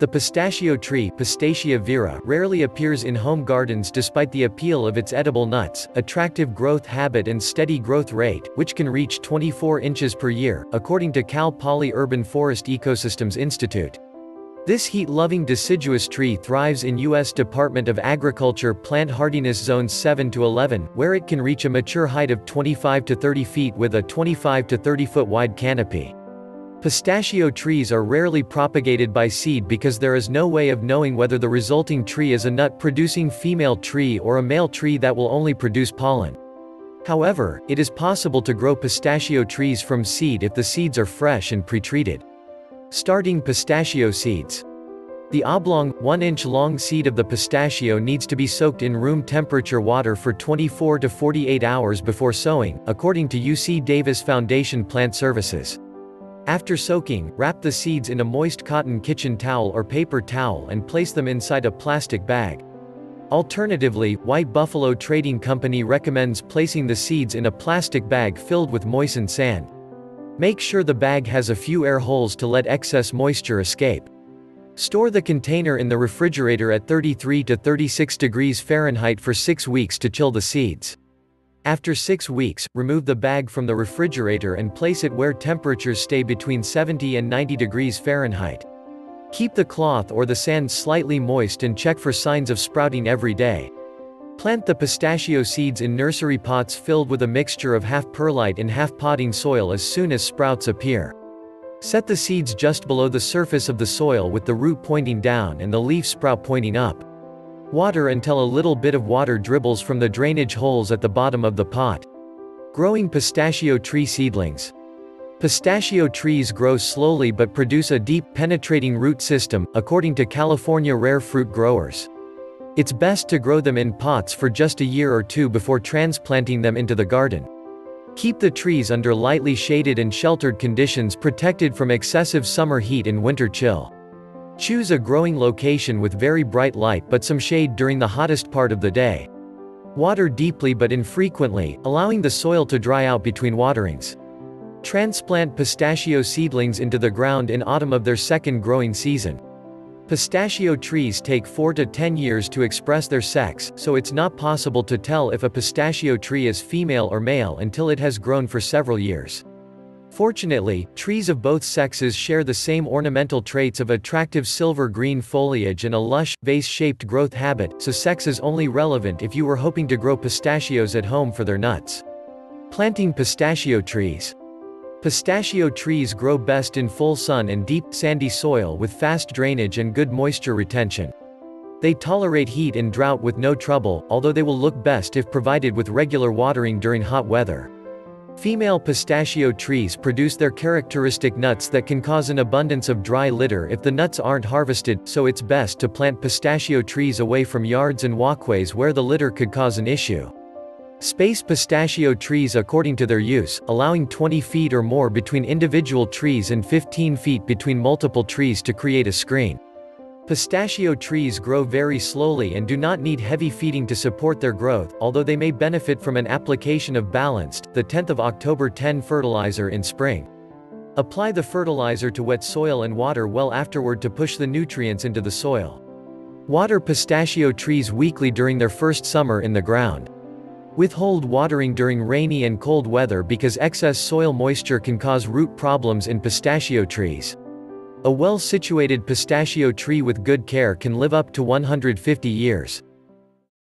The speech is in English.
The pistachio tree Pistachia vera rarely appears in home gardens despite the appeal of its edible nuts, attractive growth habit and steady growth rate, which can reach 24 inches per year, according to Cal Poly Urban Forest Ecosystems Institute. This heat-loving deciduous tree thrives in U.S. Department of Agriculture Plant Hardiness Zones 7 to 11, where it can reach a mature height of 25 to 30 feet with a 25 to 30-foot wide canopy. Pistachio trees are rarely propagated by seed because there is no way of knowing whether the resulting tree is a nut-producing female tree or a male tree that will only produce pollen. However, it is possible to grow pistachio trees from seed if the seeds are fresh and pre-treated. Starting pistachio seeds. The oblong, 1-inch long seed of the pistachio needs to be soaked in room temperature water for 24 to 48 hours before sowing, according to UC Davis Foundation Plant Services. After soaking, wrap the seeds in a moist cotton kitchen towel or paper towel and place them inside a plastic bag. Alternatively, White Buffalo Trading Company recommends placing the seeds in a plastic bag filled with moistened sand. Make sure the bag has a few air holes to let excess moisture escape. Store the container in the refrigerator at 33 to 36 degrees Fahrenheit for 6 weeks to chill the seeds. After 6 weeks, remove the bag from the refrigerator and place it where temperatures stay between 70 and 90 degrees Fahrenheit. Keep the cloth or the sand slightly moist and check for signs of sprouting every day. Plant the pistachio seeds in nursery pots filled with a mixture of half perlite and half potting soil as soon as sprouts appear. Set the seeds just below the surface of the soil with the root pointing down and the leaf sprout pointing up. Water until a little bit of water dribbles from the drainage holes at the bottom of the pot. Growing pistachio tree seedlings. Pistachio trees grow slowly but produce a deep, penetrating root system, according to California Rare Fruit Growers. It's best to grow them in pots for just a year or two before transplanting them into the garden. Keep the trees under lightly shaded and sheltered conditions protected from excessive summer heat and winter chill. Choose a growing location with very bright light but some shade during the hottest part of the day. Water deeply but infrequently, allowing the soil to dry out between waterings. Transplant pistachio seedlings into the ground in autumn of their second growing season. Pistachio trees take 4 to 10 years to express their sex, so it's not possible to tell if a pistachio tree is female or male until it has grown for several years. Fortunately, trees of both sexes share the same ornamental traits of attractive silver-green foliage and a lush, vase-shaped growth habit, so sex is only relevant if you were hoping to grow pistachios at home for their nuts. Planting pistachio trees. Pistachio trees grow best in full sun and deep, sandy soil with fast drainage and good moisture retention. They tolerate heat and drought with no trouble, although they will look best if provided with regular watering during hot weather. Female pistachio trees produce their characteristic nuts that can cause an abundance of dry litter if the nuts aren't harvested, so it's best to plant pistachio trees away from yards and walkways where the litter could cause an issue. Space pistachio trees according to their use, allowing 20 feet or more between individual trees and 15 feet between multiple trees to create a screen. Pistachio trees grow very slowly and do not need heavy feeding to support their growth, although they may benefit from an application of balanced, the 10th of October 10 fertilizer in spring. Apply the fertilizer to wet soil and water well afterward to push the nutrients into the soil. Water pistachio trees weekly during their first summer in the ground. Withhold watering during rainy and cold weather because excess soil moisture can cause root problems in pistachio trees. A well-situated pistachio tree with good care can live up to 150 years.